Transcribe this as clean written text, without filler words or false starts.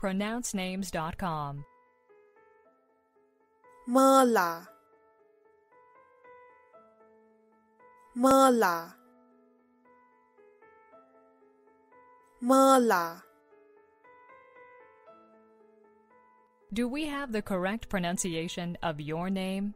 PronounceNames.com. Mala, mala, mala. Do we have the correct pronunciation of your name?